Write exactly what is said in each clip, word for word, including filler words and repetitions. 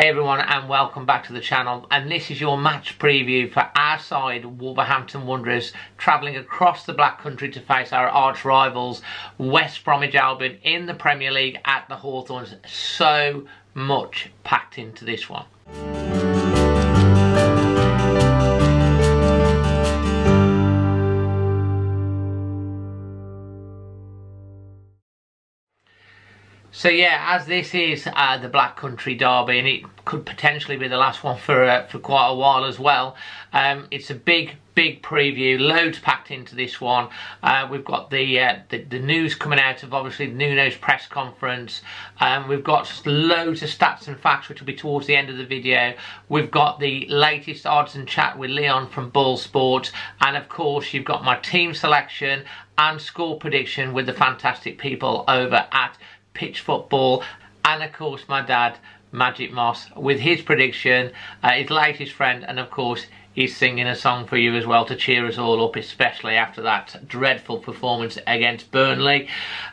Hey everyone, and welcome back to the channel, and this is your match preview for our side, Wolverhampton Wanderers, travelling across the Black Country to face our arch rivals West Bromwich Albion in the Premier League at the Hawthorns. So much packed into this one. So yeah, as this is uh, the Black Country Derby, and it could potentially be the last one for uh, for quite a while as well, um, it's a big, big preview, loads packed into this one. Uh, we've got the, uh, the the news coming out of obviously Nuno's press conference. Um, we've got loads of stats and facts which will be towards the end of the video. We've got the latest odds and chat with Leon from BoyleSports, and of course you've got my team selection and score prediction with the fantastic people over at Pitch Football, and of course my dad Magic Moss with his prediction, uh, his latest friend, and of course he's singing a song for you as well to cheer us all up, especially after that dreadful performance against Burnley.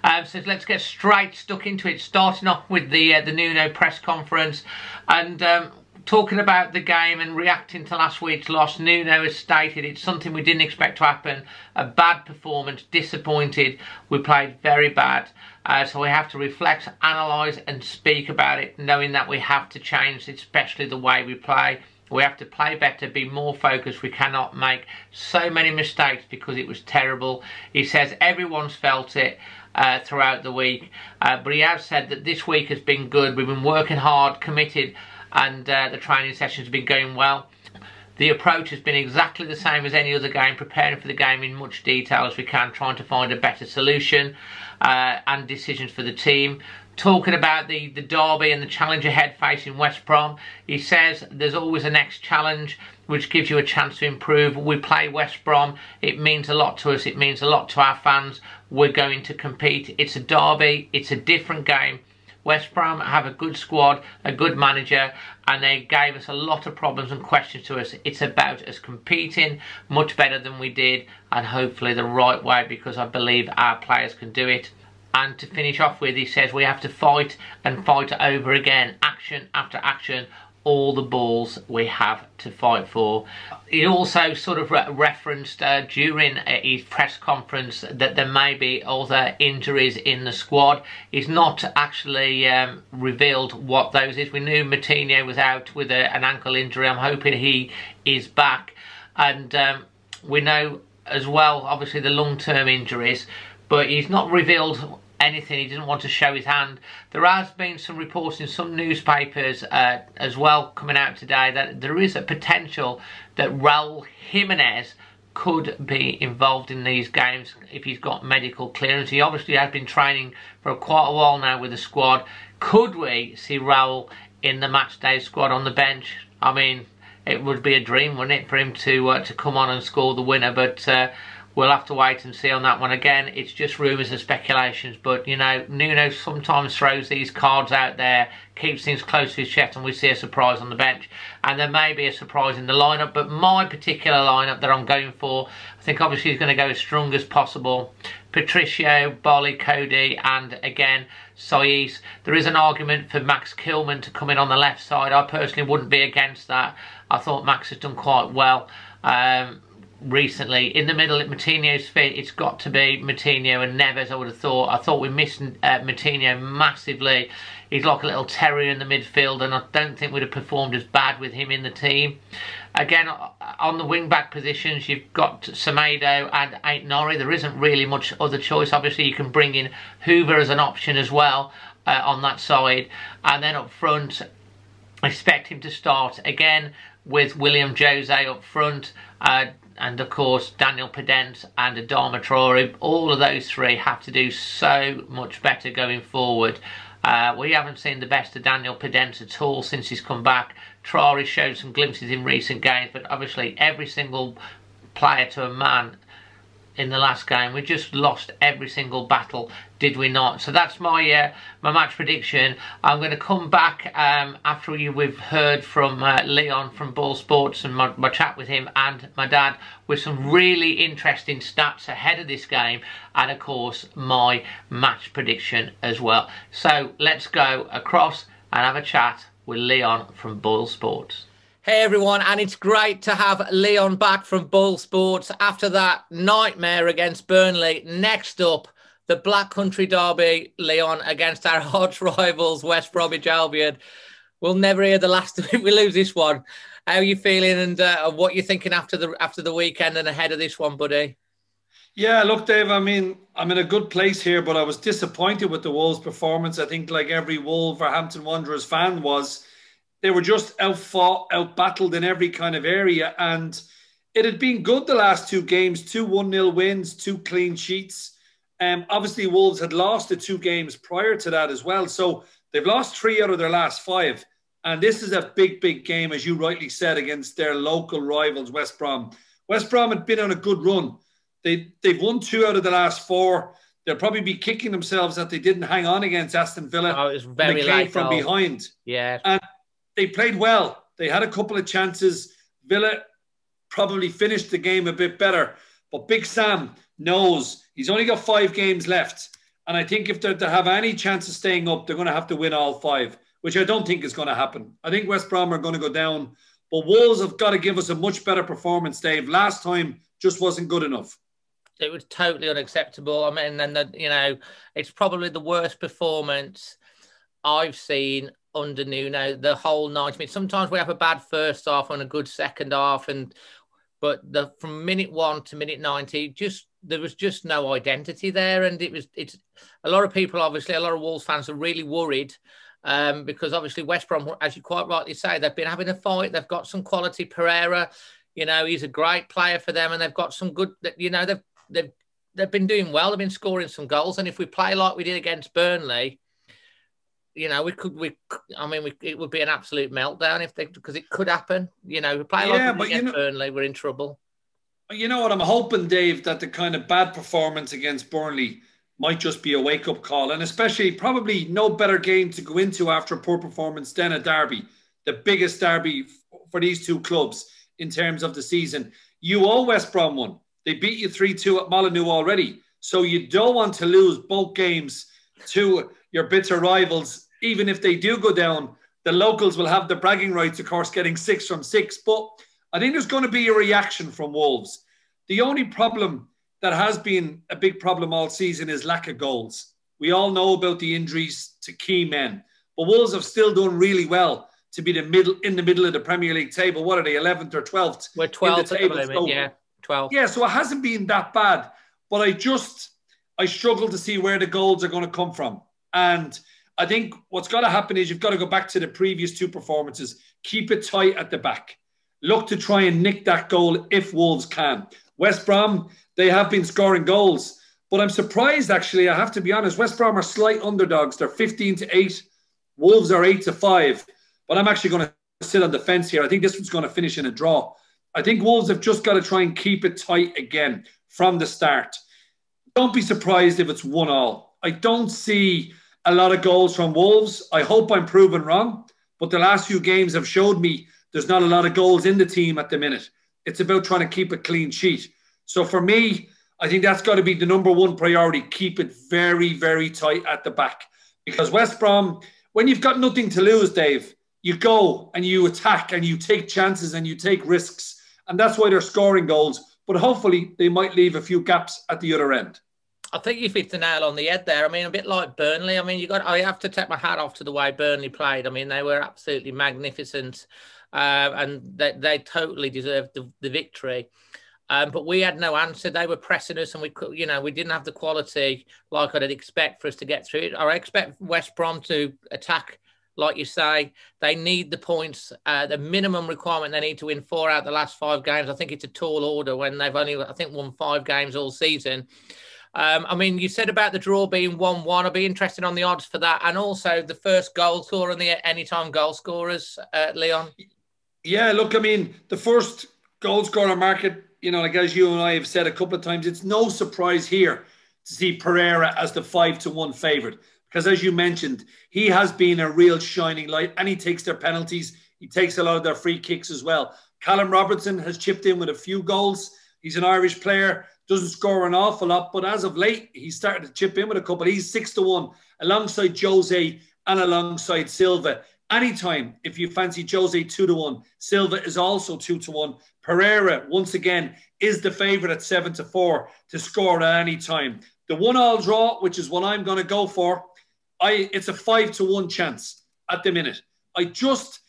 Um, so let's get straight stuck into it, starting off with the uh, the Nuno press conference, and um, talking about the game and reacting to last week's loss. Nuno has stated it's something we didn't expect to happen. A bad performance, disappointed, we played very bad. Uh, so we have to reflect, analyse and speak about it, knowing that we have to change, especially the way we play. We have to play better, be more focused. We cannot make so many mistakes because it was terrible. He says everyone's felt it uh, throughout the week. Uh, but he has said that this week has been good. We've been working hard, committed, and uh, the training sessions have been going well. The approach has been exactly the same as any other game, preparing for the game in much detail as we can, trying to find a better solution uh, and decisions for the team. Talking about the, the derby and the challenge ahead facing West Brom, he says there's always a next challenge which gives you a chance to improve. We play West Brom, it means a lot to us, it means a lot to our fans. We're going to compete, it's a derby, it's a different game. West Brom have a good squad, a good manager, and they gave us a lot of problems and questions to us. It's about us competing much better than we did, and hopefully the right way, because I believe our players can do it. And to finish off with, he says we have to fight and fight over again, action after action, all the balls we have to fight for. He also sort of re referenced uh, during his press conference that there may be other injuries in the squad. He's not actually um, revealed what those is. We knew Martinho was out with a, an ankle injury. I'm hoping he is back. And um, we know as well, obviously, the long-term injuries, but he's not revealed anything. He didn't want to show his hand. There has been some reports in some newspapers uh, as well coming out today that there is a potential that Raul Jimenez could be involved in these games if he's got medical clearance. He obviously has been training for quite a while now with the squad. Could we see Raul in the matchday squad on the bench? I mean, it would be a dream, wouldn't it, for him to uh, to come on and score the winner, but uh, we'll have to wait and see on that one. Again, it's just rumours and speculations, but you know, Nuno sometimes throws these cards out there, keeps things close to his chest, and we see a surprise on the bench. And there may be a surprise in the lineup, but my particular lineup that I'm going for, I think obviously he's going to go as strong as possible. Patricio, Bali, Coady, and again, Saïss. There is an argument for Max Kilman to come in on the left side. I personally wouldn't be against that. I thought Max has done quite well Um, recently. In the middle, at Martinho's fit, it's got to be Martinho and Neves, I would have thought. I thought we missed uh, Martinho massively. He's like a little terrier in the midfield, and I don't think we'd have performed as bad with him in the team. Again, on the wing-back positions, you've got Semedo and Aït-Nouri. There isn't really much other choice. Obviously, you can bring in Hoover as an option as well uh, on that side. And then up front, I expect him to start again with William Jose up front, uh, and of course Daniel Podence and Adama Traore. All of those three have to do so much better going forward. Uh, we haven't seen the best of Daniel Podence at all since he's come back. Traore showed some glimpses in recent games, but obviously every single player to a man in the last game, we just lost every single battle, did we not? So that's my uh, my match prediction. I'm going to come back um, after we've heard from uh, Leon from BoyleSports and my, my chat with him and my dad, with some really interesting stats ahead of this game, and of course my match prediction as well. So let's go across and have a chat with Leon from BoyleSports. Hey everyone, and it's great to have Leon back from BoyleSports after that nightmare against Burnley. Next up, the Black Country Derby, Leon against our arch rivals, West Bromwich Albion. We'll never hear the last of it. We lose this one. How are you feeling, and uh, what you're thinking after the after the weekend and ahead of this one, buddy? Yeah, look, Dave, I mean, I'm in a good place here, but I was disappointed with the Wolves' performance. I think like every Wolverhampton Wanderers fan was, they were just outfought, outbattled in every kind of area. And it had been good the last two games, two one-nil wins, two clean sheets. Um, obviously, Wolves had lost the two games prior to that as well. So they've lost three out of their last five. And this is a big, big game, as you rightly said, against their local rivals, West Brom. West Brom had been on a good run. They, they've won two out of the last four. They'll probably be kicking themselves that they didn't hang on against Aston Villa. Oh, it was very they came from goal. behind. Yeah. And they played well. They had a couple of chances. Villa probably finished the game a bit better. But Big Sam knows he's only got five games left. And I think if they're to have any chance of staying up, they're going to have to win all five, which I don't think is going to happen. I think West Brom are going to go down. But Wolves have got to give us a much better performance, Dave. Last time just wasn't good enough. It was totally unacceptable. I mean, and the, you know, it's probably the worst performance I've seen under Nuno the whole night. I mean, sometimes we have a bad first half and a good second half, and but the from minute one to minute ninety, just there was just no identity there, and it was it's a lot of people, obviously, a lot of Wolves fans are really worried. Um, because obviously West Brom, as you quite rightly say, they've been having a fight. They've got some quality. Pereira, you know, he's a great player for them, and they've got some good. You know, they've they've they've been doing well. They've been scoring some goals, and if we play like we did against Burnley, you know, we could we. I mean, we, it would be an absolute meltdown if they because it could happen. You know, if we play yeah, like we did against you know, Burnley, we're in trouble. You know what? I'm hoping, Dave, that the kind of bad performance against Burnley might just be a wake-up call, and especially probably no better game to go into after a poor performance than a derby, the biggest derby for these two clubs in terms of the season. You owe West Brom one. They beat you three two at Molyneux already, so you don't want to lose both games to your bitter rivals. Even if they do go down, the locals will have the bragging rights, of course, getting six from six, but I think there's going to be a reaction from Wolves. The only problem that has been a big problem all season is lack of goals. We all know about the injuries to key men, but Wolves have still done really well to be the middle in the middle of the Premier League table. What are they, eleventh or twelfth? We're twelfth at the moment, yeah, twelfth. Yeah, so it hasn't been that bad, but I just I struggle to see where the goals are going to come from. And I think what's got to happen is you've got to go back to the previous two performances, keep it tight at the back, look to try and nick that goal if Wolves can. West Brom, they have been scoring goals, but I'm surprised, actually, I have to be honest. West Brom are slight underdogs. They're fifteen to eight. Wolves are eight to five. But I'm actually going to sit on the fence here. I think this one's going to finish in a draw. I think Wolves have just got to try and keep it tight again from the start. Don't be surprised if it's one all. I don't see a lot of goals from Wolves. I hope I'm proven wrong, but the last few games have showed me there's not a lot of goals in the team at the minute. It's about trying to keep a clean sheet. So for me, I think that's got to be the number one priority. Keep it very, very tight at the back. Because West Brom, when you've got nothing to lose, Dave, you go and you attack and you take chances and you take risks. And that's why they're scoring goals. But hopefully they might leave a few gaps at the other end. I think you hit the nail on the head there. I mean, a bit like Burnley. I mean, you got. I have to take my hat off to the way Burnley played. I mean, they were absolutely magnificent. Uh, and they, they totally deserved the, the victory. Um, but we had no answer. They were pressing us, and we could, you know, we didn't have the quality like I'd expect for us to get through it. I expect West Brom to attack, like you say. They need the points, uh, the minimum requirement. They need to win four out of the last five games. I think it's a tall order when they've only, I think, won five games all season. Um, I mean, you said about the draw being one one. I'd be interested on the odds for that, and also the first goal scorer and the anytime goal scorers, uh, Leon. Yeah, look, I mean, the first goal scorer market. You know, like as you and I have said a couple of times, it's no surprise here to see Pereira as the five to one favourite. Because as you mentioned, he has been a real shining light, and he takes their penalties. He takes a lot of their free kicks as well. Callum Robertson has chipped in with a few goals. He's an Irish player, doesn't score an awful lot, but as of late, he's started to chip in with a couple. He's six to one alongside Jose and alongside Silva. anytime if you fancy Jose two to one. Silva is also two to one. Pereira, once again, is the favourite at seven to four to score at any time. The one-all draw, which is what I'm going to go for, I it's a five to one chance at the minute. I just,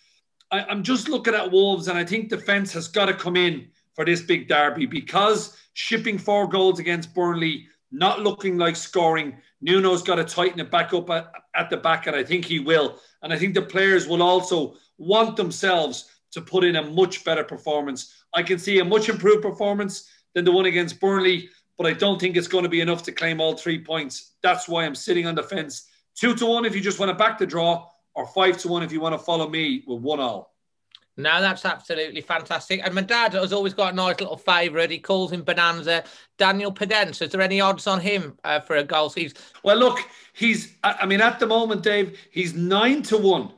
I, I'm just looking at Wolves, and I think defence has got to come in for this big derby, because shipping four goals against Burnley, not looking like scoring, Nuno's got to tighten it back up at, at the back, and I think he will. And I think the players will also want themselves to put in a much better performance. I can see a much improved performance than the one against Burnley, but I don't think it's going to be enough to claim all three points. That's why I'm sitting on the fence. Two to one if you just want to back the draw, or five to one if you want to follow me with one all. No, that's absolutely fantastic. And my dad has always got a nice little favourite. He calls him Bonanza. Daniel Podence, is there any odds on him uh, for a goal? So he's... Well, look, he's, I mean, at the moment, Dave, he's nine to one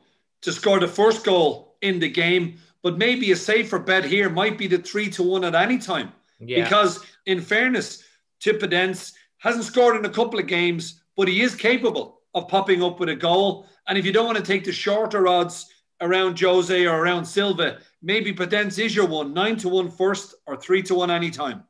to score the first goal in the game. But maybe a safer bet here might be the three to one at any time. Yeah. Because in fairness to Podence, hasn't scored in a couple of games, but he is capable of popping up with a goal. And if you don't want to take the shorter odds around Jose or around Silva, maybe Podence is your one, nine to one first or three to one anytime.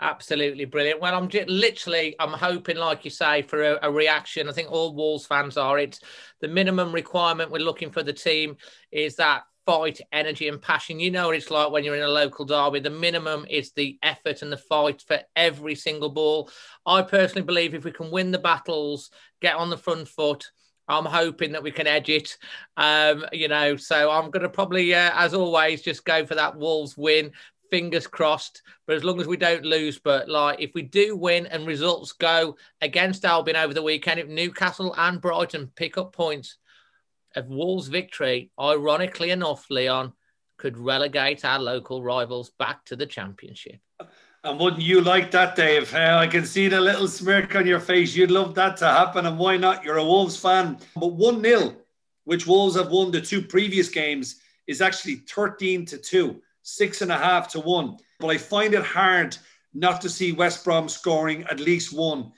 Absolutely brilliant. Well, I'm just, literally, I'm hoping, like you say, for a, a reaction. I think all Wolves fans are. It's the minimum requirement we're looking for the team is that fight, energy and passion. You know what it's like when you're in a local derby. The minimum is the effort and the fight for every single ball. I personally believe if we can win the battles, get on the front foot, I'm hoping that we can edge it, um, you know, so I'm going to probably, uh, as always, just go for that Wolves win, fingers crossed, but as long as we don't lose. But like, if we do win and results go against Albion over the weekend, if Newcastle and Brighton pick up points, of Wolves' victory, ironically enough, Leon, could relegate our local rivals back to the Championship. And wouldn't you like that, Dave? Uh, I can see the little smirk on your face. You'd love that to happen, and why not? You're a Wolves fan. But one nil, which Wolves have won the two previous games, is actually thirteen to two, six and a half to one. But I find it hard not to see West Brom scoring at least one,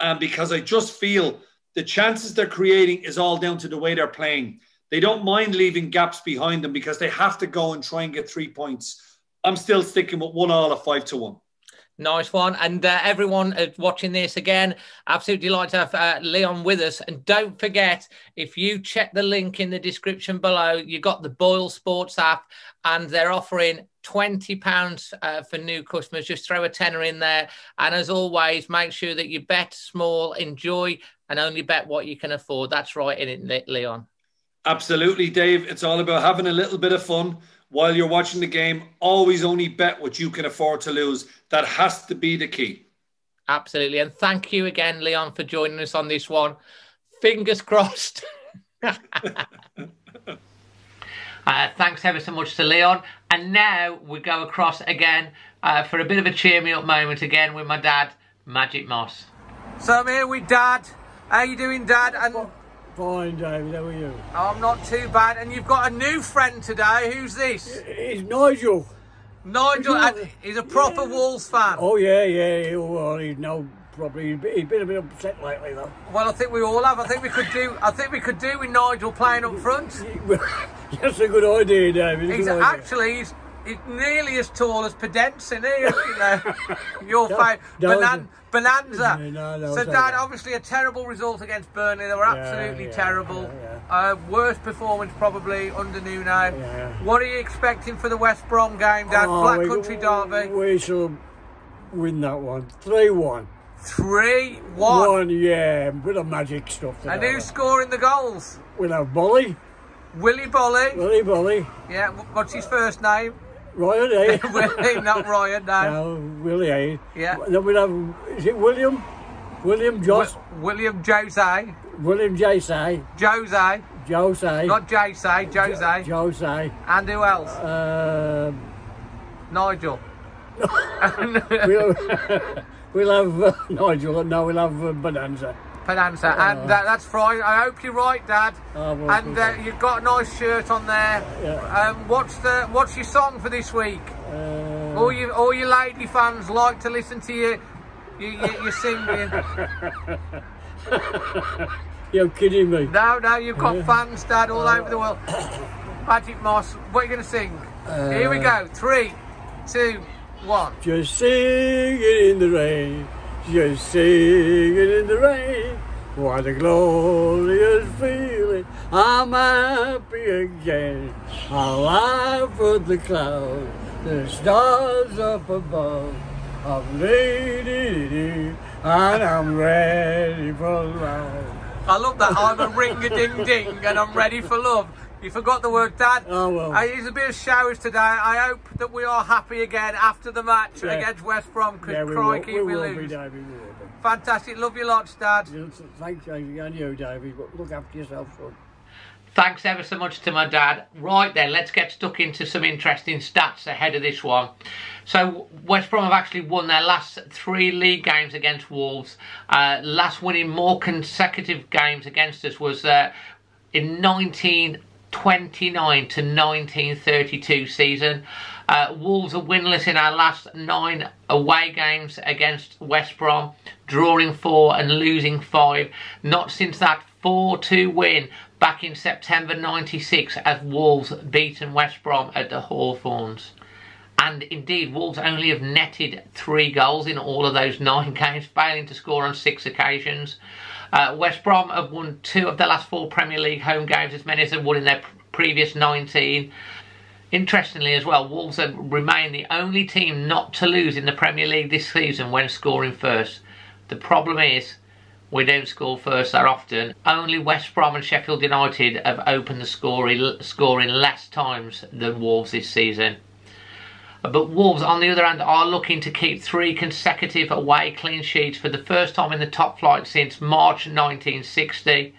um, because I just feel the chances they're creating is all down to the way they're playing. They don't mind leaving gaps behind them because they have to go and try and get three points. I'm still sticking with one all at five to one. Nice one. And uh, everyone uh, watching this again, absolutely delighted to have uh, Leon with us. And don't forget, if you check the link in the description below, you've got the BoyleSports app and they're offering twenty pounds uh, for new customers. Just throw a tenner in there. And as always, make sure that you bet small, enjoy, and only bet what you can afford. That's right, isn't it, Leon? Absolutely, Dave. It's all about having a little bit of fun. While you're watching the game, always only bet what you can afford to lose. That has to be the key. Absolutely. And thank you again, Leon, for joining us on this one. Fingers crossed. uh, thanks ever so much to Leon. And now we go across again uh, for a bit of a cheer me up moment again with my dad, Magic Moss. So I'm here with Dad. How you doing, Dad? And fine, David, how are you? Oh, I'm not too bad. And you've got a new friend today. Who's this? It's Nigel. Nigel, he's, not, he's a proper yeah. Wolves fan. Oh, yeah, yeah. He, well, he's now probably, he's been a bit upset lately, though. Well, I think we all have. I think we could do I think we could do with Nigel playing up front. That's a good idea, David. He's good actually, idea. He's, he's nearly as tall as Podence, isn't he? You know, your favourite. Bonan Bonanza. No, no, no, so, Dad, obviously a terrible result against Burnley. They were absolutely yeah, yeah, terrible. Yeah, yeah. Uh, worst performance probably under Nuno. Yeah, yeah. What are you expecting for the West Brom game, Dad? Oh, Black we, Country Derby. We shall win that one. three one. three one? One, yeah, a bit of magic stuff. And who's scoring the goals? We'll have Boly. Willy Boly. Willy Boly. Yeah, what's his first name? Ryan, eh? William, not Ryan, no. No, Willie, eh? Yeah. Then we have, is it William? William Joss? W William Jose. William Jose. Jose. Jose. Not Jose, Jose. Jo Jose. And who else? Um, Nigel. we'll, we'll have uh, Nigel, no, we'll have uh, Bonanza. Bonanza, uh, and uh, that's Friday. I hope you're right, Dad. Uh, well, and uh, you've got a nice shirt on there. Uh, yeah. um, what's the What's your song for this week? Uh, all you All your lady fans like to listen to you. You you, you singing. You're kidding me. No, no, you've got yeah. fans, Dad, all over the world. Magic Moss, what are you going to sing? Uh, Here we go. Three, two, one. Just sing it in the rain. Just sing it in the rain. What a glorious feeling. I'm happy again. I'll laugh with the clouds, the stars up above. I'm ready and I'm ready for love. I love that. I'm a ring-a-ding-ding and I'm ready for love. You forgot the word, Dad. Oh, well. Uh, it's a bit of showers today. I hope that we are happy again after the match yeah. against West Brom. Could yeah, we crikey will. We, we will lose. Be, Davey, we will be. Fantastic. Love you lots, Dad. Thanks, Davey, and you, Davey. But look after yourself, son. Thanks ever so much to my dad. Right then, let's get stuck into some interesting stats ahead of this one. So West Brom have actually won their last three league games against Wolves. Uh, last winning more consecutive games against us was uh, in nineteen twenty-nine to nineteen thirty-two season. Uh, Wolves are winless in our last nine away games against West Brom, drawing four and losing five. Not since that four two win back in September ninety-six as Wolves beaten West Brom at the Hawthorns. And indeed, Wolves only have netted three goals in all of those nine games, failing to score on six occasions. Uh, West Brom have won two of the last four Premier League home games, as many as they've won in their previous nineteen. Interestingly as well, Wolves have remained the only team not to lose in the Premier League this season when scoring first. The problem is, we don't score first that often. Only West Brom and Sheffield United have opened the scoring, scoring less times than Wolves this season. But Wolves, on the other hand, are looking to keep three consecutive away clean sheets for the first time in the top flight since March nineteen sixty.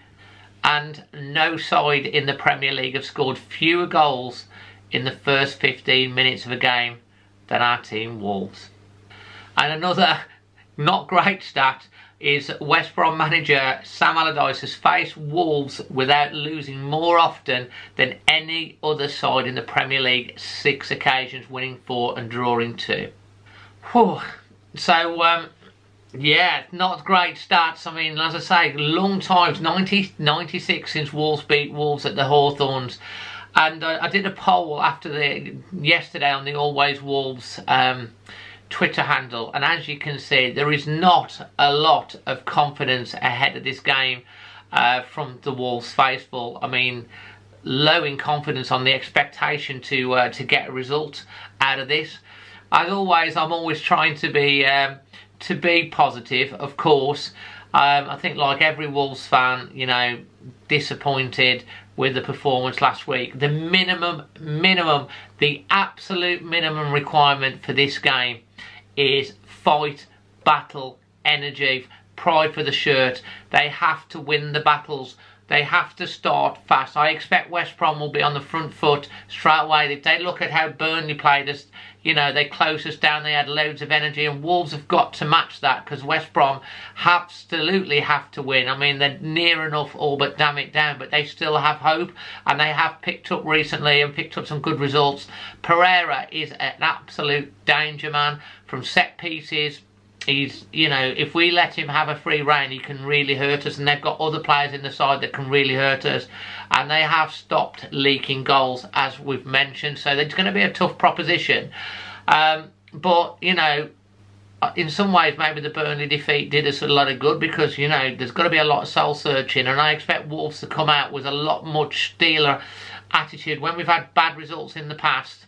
And no side in the Premier League have scored fewer goals in the first fifteen minutes of a game than our team, Wolves. And another not great stat is West Brom manager Sam Allardyce has faced Wolves without losing more often than any other side in the Premier League. Six occasions, winning four and drawing two. Whew. So, um, yeah, not great stats. I mean, as I say, long times, nineteen ninety-six since Wolves beat Wolves at the Hawthorns. And I, I did a poll after the yesterday on the Always Wolves um Twitter handle, and as you can see, there is not a lot of confidence ahead of this game uh, from the Wolves faithful. I mean, low in confidence on the expectation to uh, to get a result out of this. As always, I'm always trying to be um, to be positive, of course. Um, I think, like every Wolves fan, you know, disappointed with the performance last week. The minimum, minimum, the absolute minimum requirement for this game is fight, battle, energy, pride for the shirt. They have to win the battles. They have to start fast. I expect West Brom will be on the front foot straight away. If they look at how Burnley played us, you know, they closed us down. They had loads of energy, and Wolves have got to match that because West Brom absolutely have to win. I mean, they're near enough all but damn it down, but they still have hope, and they have picked up recently and picked up some good results. Pereira is an absolute danger man from set pieces. He's, you know, if we let him have a free rein, he can really hurt us. And they've got other players in the side that can really hurt us. And they have stopped leaking goals, as we've mentioned. So it's going to be a tough proposition. Um, but, you know, in some ways, maybe the Burnley defeat did us a lot of good because, you know, there's got to be a lot of soul searching. And I expect Wolves to come out with a lot more steeler attitude. When we've had bad results in the past,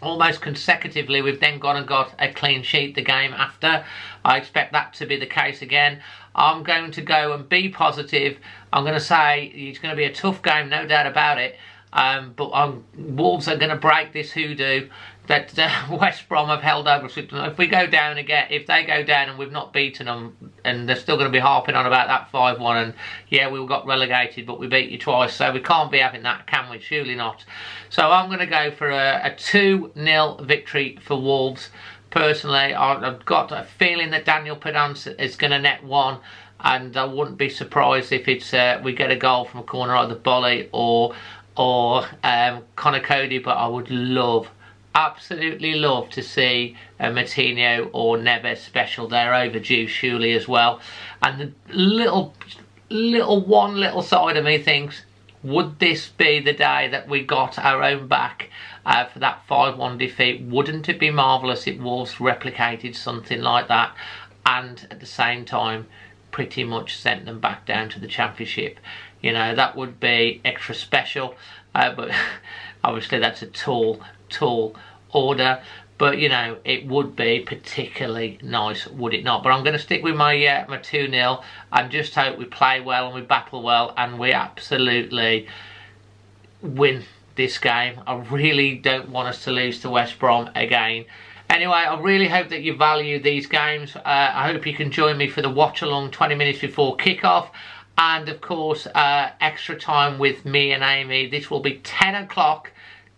almost consecutively, we've then gone and got a clean sheet the game after. I expect that to be the case again. I'm going to go and be positive. I'm going to say it's going to be a tough game, no doubt about it. Um, but um, Wolves are going to break this hoodoo that uh, West Brom have held over. If we go down again, if they go down and we've not beaten them, and they're still going to be harping on about that five one, and yeah, we got relegated, but we beat you twice, so we can't be having that, can we? Surely not. So I'm going to go for a, a two nil victory for Wolves. Personally, I've got a feeling that Daniel Podence is going to net one, and I wouldn't be surprised if it's uh, we get a goal from a corner, either Bali or or um, Conor Coady, but I would love, absolutely love to see uh, Martinho or Neves special. They're overdue, surely, as well. And the little little one little side of me thinks, would this be the day that we got our own back uh, for that five one defeat? Wouldn't it be marvellous if Wolves replicated something like that and at the same time pretty much sent them back down to the Championship? You know, that would be extra special, uh, but obviously that's a tall, tall order. But, you know, it would be particularly nice, would it not? But I'm going to stick with my uh, my two nil and just hope we play well and we battle well and we absolutely win this game. I really don't want us to lose to West Brom again. Anyway, I really hope that you value these games. Uh, I hope you can join me for the watch-along twenty minutes before kick-off. And, of course, uh, extra time with me and Amy. This will be ten o'clock,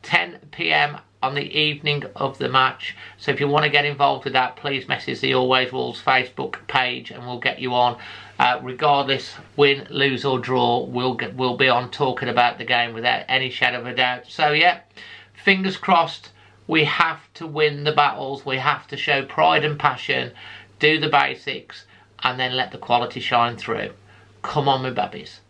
ten p m on the evening of the match. So if you want to get involved with that, please message the Always Wolves Facebook page and we'll get you on. Uh, regardless, win, lose or draw, we'll, get, we'll be on talking about the game without any shadow of a doubt. So yeah, fingers crossed, we have to win the battles, we have to show pride and passion, do the basics and then let the quality shine through. Come on my babbies.